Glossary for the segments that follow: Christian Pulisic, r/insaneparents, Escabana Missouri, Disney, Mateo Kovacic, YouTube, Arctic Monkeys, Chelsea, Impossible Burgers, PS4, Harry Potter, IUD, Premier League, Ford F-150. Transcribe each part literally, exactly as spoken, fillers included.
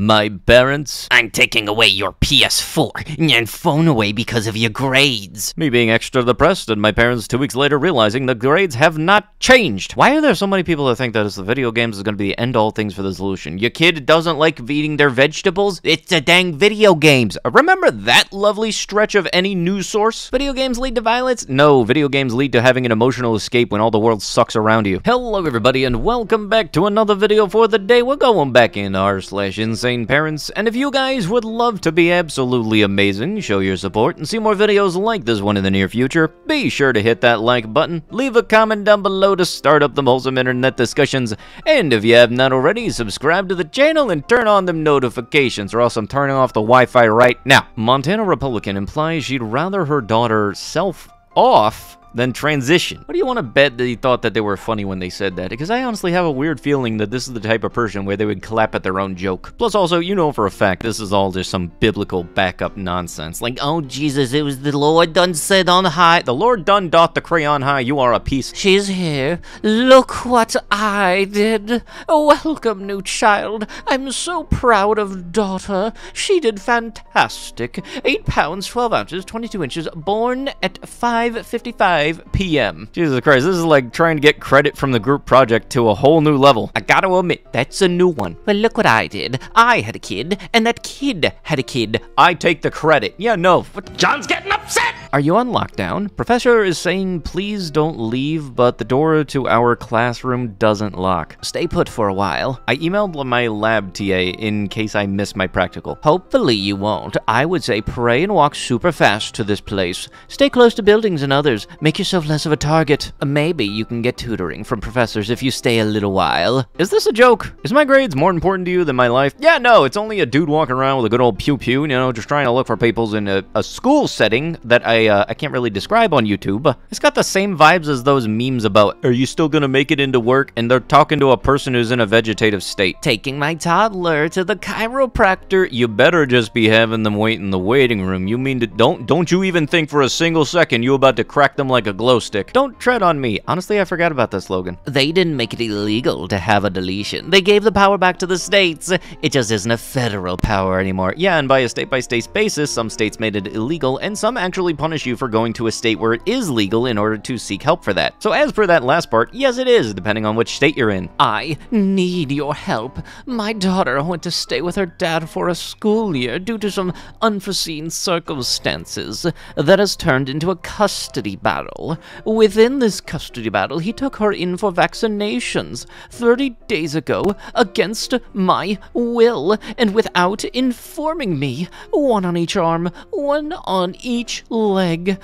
My parents? I'm taking away your P S four and phone away because of your grades. Me being extra depressed and my parents two weeks later realizing the grades have not changed. Why are there so many people that think that it's the video games is going to be the end-all things for the solution? Your kid doesn't like eating their vegetables? It's the dang video games. Remember that lovely stretch of any news source? Video games lead to violence? No, video games lead to having an emotional escape when all the world sucks around you. Hello everybody and welcome back to another video for the day. We're going back in r slash insane parents, and if you guys would love to be absolutely amazing, show your support, and see more videos like this one in the near future, be sure to hit that like button, leave a comment down below to start up the wholesome internet discussions, and if you have not already, subscribe to the channel and turn on them notifications, or else I'm turning off the Wi-Fi right now. Montana Republican implies she'd rather her daughter self off then transition. What do you want to bet that he thought that they were funny when they said that? Because I honestly have a weird feeling that this is the type of person where they would clap at their own joke. Plus also, you know for a fact, this is all just some biblical backup nonsense. Like, oh Jesus, it was the Lord done said on high. The Lord done doth decree on high, you are a piece. She's here. Look what I did. Welcome, new child. I'm so proud of daughter. She did fantastic. eight pounds, twelve ounces, twenty-two inches, born at five fifty-five p m Jesus Christ, this is like trying to get credit from the group project to a whole new level. I gotta admit, that's a new one. But look what I did. I had a kid, and that kid had a kid. I take the credit. Yeah, no. But John's getting upset! Are you on lockdown? Professor is saying please don't leave, but the door to our classroom doesn't lock. Stay put for a while. I emailed my lab T A in case I miss my practical. Hopefully you won't. I would say pray and walk super fast to this place. Stay close to buildings and others. Make yourself less of a target. Maybe you can get tutoring from professors if you stay a little while. Is this a joke? Is my grades more important to you than my life? Yeah, no, it's only a dude walking around with a good old pew pew, you know, just trying to look for peoples in a, a school setting that I uh, I can't really describe on YouTube. It's got the same vibes as those memes about, are you still gonna make it into work? And they're talking to a person who's in a vegetative state. Taking my toddler to the chiropractor. You better just be having them wait in the waiting room. You mean to, don't, don't you even think for a single second you about to crack them like a glow stick. Don't tread on me. Honestly, I forgot about this slogan. They didn't make it illegal to have a deletion. They gave the power back to the states. It just isn't a federal power anymore. Yeah, and by a state-by-state basis, some states made it illegal, and some actually punish you for going to a state where it is legal in order to seek help for that. So as per that last part, yes it is, depending on which state you're in. I need your help. My daughter went to stay with her dad for a school year due to some unforeseen circumstances that has turned into a custody battle. Battle. Within this custody battle, he took her in for vaccinations thirty days ago against my will and without informing me. One on each arm, one on each leg.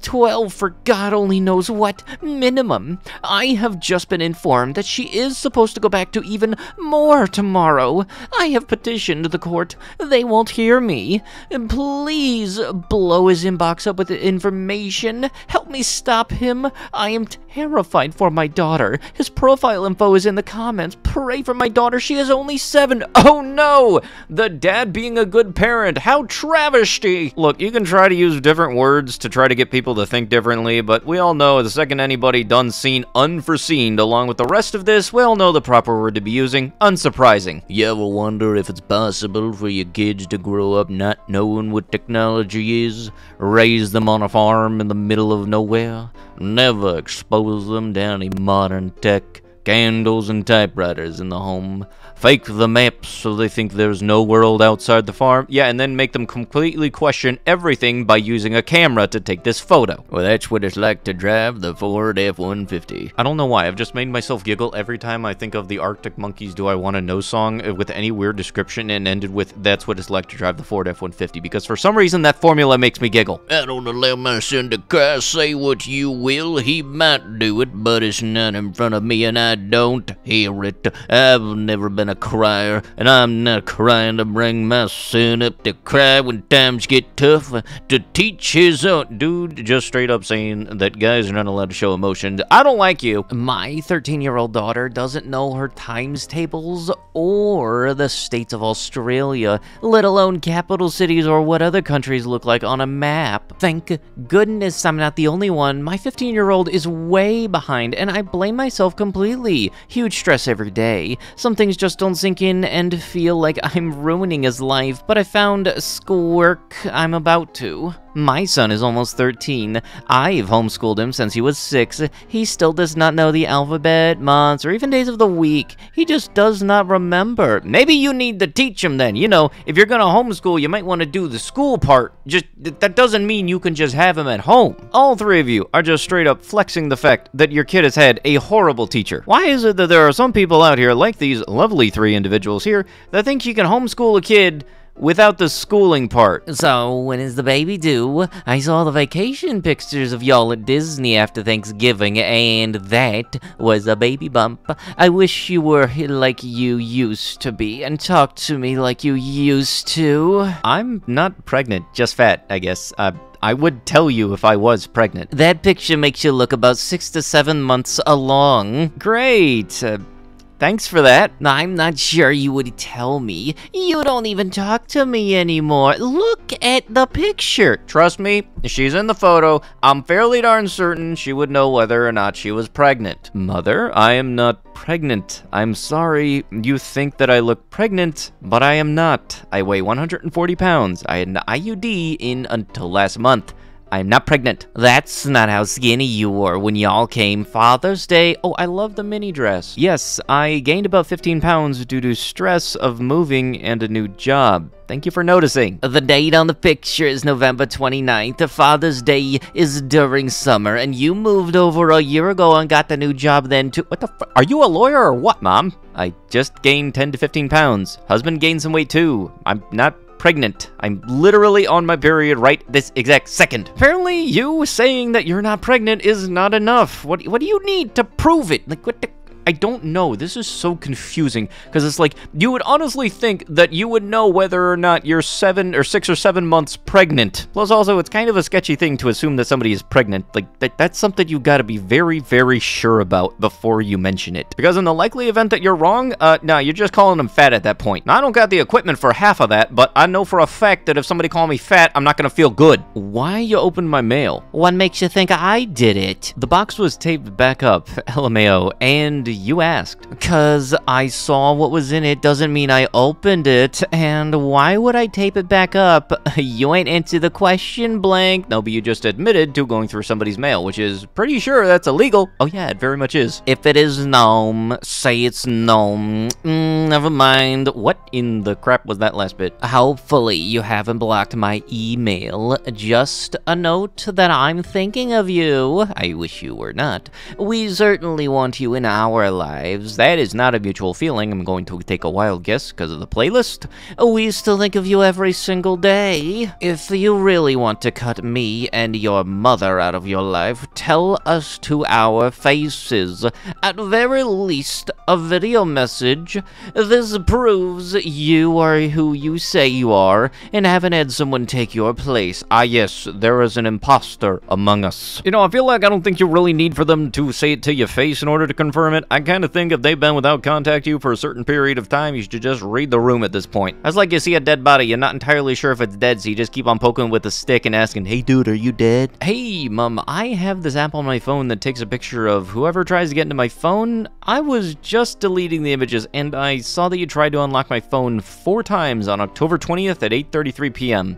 twelve for God only knows what minimum. I have just been informed that she is supposed to go back to even more tomorrow. I have petitioned the court. They won't hear me. Please blow his inbox up with information. Help me stop him. I am terrified for my daughter. His profile info is in the comments. Pray for my daughter. She is only seven. Oh no! The dad being a good parent. How travesty! Look, you can try to use different words to try to get people to think differently, but we all know the second anybody done seen unforeseen along with the rest of this, we all know the proper word to be using. Unsurprising. You ever wonder if it's possible for your kids to grow up not knowing what technology is? Raise them on a farm in the middle of nowhere, never expose them to any modern tech, candles and typewriters in the home, fake the maps so they think there's no world outside the farm, yeah, and then make them completely question everything by using a camera to take this photo. Well, that's what it's like to drive the Ford F one fifty. I don't know why, I've just made myself giggle every time I think of the Arctic Monkeys Do I Want to Know song with any weird description and ended with, that's what it's like to drive the Ford F one fifty, because for some reason that formula makes me giggle. I don't allow my son to cry, say what you will, he might do it, but it's not in front of me and I I don't hear it. I've never been a crier, and I'm not crying to bring my son up to cry when times get tough, to teach his own. Dude, just straight up saying that guys are not allowed to show emotions. I don't like you. My thirteen-year-old daughter doesn't know her times tables or the states of Australia, let alone capital cities or what other countries look like on a map. Thank goodness I'm not the only one. My fifteen-year-old is way behind, and I blame myself completely Really, huge stress every day. Some things just don't sink in and feel like I'm ruining his life, but I found schoolwork I'm about to. My son is almost thirteen. I've homeschooled him since he was six. He still does not know the alphabet, months, or even days of the week. He just does not remember. Maybe you need to teach him then. You know, if you're gonna homeschool, you might want to do the school part. Just that doesn't mean you can just have him at home. All three of you are just straight up flexing the fact that your kid has had a horrible teacher. Why is it that there are some people out here, like these lovely three individuals here, that think you can homeschool a kid without the schooling part? So, when is the baby due? I saw the vacation pictures of y'all at Disney after Thanksgiving, and that was a baby bump. I wish you were like you used to be, and talked to me like you used to. I'm not pregnant, just fat, I guess. Uh, I would tell you if I was pregnant. That picture makes you look about six to seven months along. Great! Uh, Thanks for that. I'm not sure you would tell me. You don't even talk to me anymore. Look at the picture. Trust me, she's in the photo. I'm fairly darn certain she would know whether or not she was pregnant. Mother, I am not pregnant. I'm sorry you think that I look pregnant, but I am not. I weigh one hundred forty pounds. I had an I U D in until last month. I'm not pregnant. That's not how skinny you were when y'all came Father's Day. Oh, I love the mini dress. Yes, I gained about fifteen pounds due to stress of moving and a new job. Thank you for noticing. The date on the picture is November twenty-ninth. Father's Day is during summer, and you moved over a year ago and got the new job then too. What the f- Are you a lawyer or what, Mom? I just gained ten to fifteen pounds. Husband gained some weight too. I'm not pregnant. I'm literally on my period right this exact second. Apparently, you saying that you're not pregnant is not enough. What what do you need to prove it? Like, what the... I don't know. This is so confusing, because it's like, you would honestly think that you would know whether or not you're seven or six or seven months pregnant. Plus, also, it's kind of a sketchy thing to assume that somebody is pregnant. Like, that, that's something you gotta be very, very sure about before you mention it. Because in the likely event that you're wrong, uh, no, nah, you're just calling them fat at that point. Now, I don't got the equipment for half of that, but I know for a fact that if somebody called me fat, I'm not gonna feel good. Why you opened my mail? What makes you think I did it? The box was taped back up, L M A O, and you asked. Because I saw what was in it doesn't mean I opened it, and why would I tape it back up? You ain't answered the question, blank. No, but you just admitted to going through somebody's mail, which is pretty sure that's illegal. Oh yeah, it very much is. If it is gnome, say it's gnome. Mm, never mind. What in the crap was that last bit? Hopefully you haven't blocked my email. Just a note that I'm thinking of you. I wish you were not. We certainly want you in our lives. That is not a mutual feeling. I'm going to take a wild guess because of the playlist. We still think of you every single day. If you really want to cut me and your mother out of your life, tell us to our faces. At very least, a video message. This proves you are who you say you are and haven't had someone take your place. Ah yes, there is an imposter among us. You know, I feel like I don't think you really need for them to say it to your face in order to confirm it. I kind of think if they've been without contact you for a certain period of time, you should just read the room at this point. That's like you see a dead body, you're not entirely sure if it's dead, so you just keep on poking with a stick and asking, hey dude, are you dead? Hey, Mom, I have this app on my phone that takes a picture of whoever tries to get into my phone. I was just deleting the images, and I saw that you tried to unlock my phone four times on October twentieth at eight thirty-three p m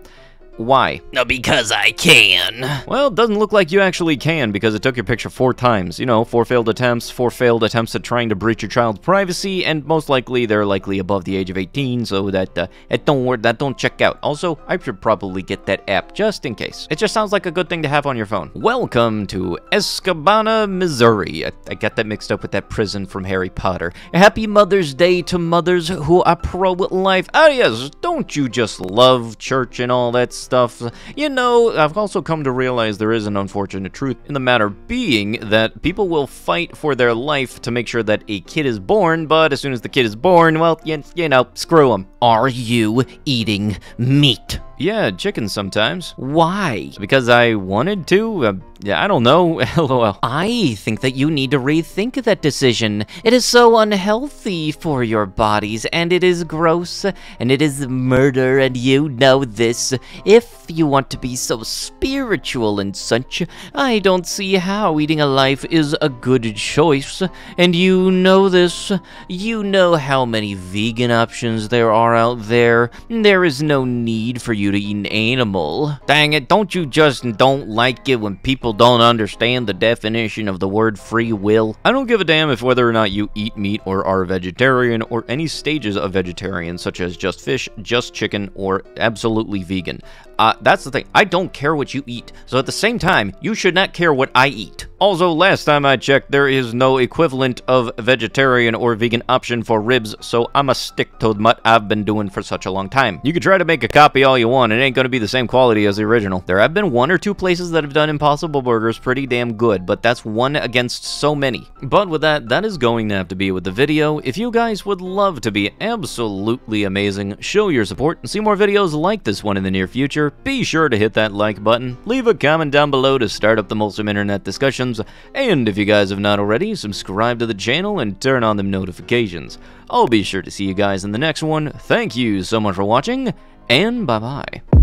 Why? No, because I can. Well, it doesn't look like you actually can, because it took your picture four times. You know, four failed attempts, four failed attempts at trying to breach your child's privacy, and most likely they're likely above the age of eighteen, so that uh, it don't work, that don't check out. Also, I should probably get that app just in case. It just sounds like a good thing to have on your phone. Welcome to Escabana, Missouri. I, I got that mixed up with that prison from Harry Potter. Happy Mother's Day to mothers who are pro-life. Ah yes, don't you just love church and all that stuff? stuff. You know, I've also come to realize there is an unfortunate truth in the matter, being that people will fight for their life to make sure that a kid is born, but as soon as the kid is born, well, you, you know, screw them. Are you eating meat? Yeah, chicken sometimes. Why? Because I wanted to? Uh, yeah, I don't know. LOL. I think that you need to rethink that decision. It is so unhealthy for your bodies, and it is gross, and it is murder, and you know this. If you want to be so spiritual and such, I don't see how eating a life is a good choice. And you know this. You know how many vegan options there are out there. There is no need for you to eat an animal. Dang it, don't you just don't like it when people don't understand the definition of the word free will? I don't give a damn if whether or not you eat meat or are vegetarian or any stages of vegetarian, such as just fish, just chicken, or absolutely vegan. Uh, that's the thing. I don't care what you eat. So at the same time, you should not care what I eat. Also, last time I checked, there is no equivalent of vegetarian or vegan option for ribs, so I'ma stick to what I've been doing for such a long time. You can try to make a copy all you want. It ain't gonna be the same quality as the original. There have been one or two places that have done Impossible Burgers pretty damn good, but that's one against so many. But with that, that is going to have to be with the video. If you guys would love to be absolutely amazing, show your support and see more videos like this one in the near future, be sure to hit that like button, leave a comment down below to start up the most of internet discussions, and if you guys have not already, subscribe to the channel and turn on them notifications. I'll be sure to see you guys in the next one. Thank you so much for watching, and bye-bye.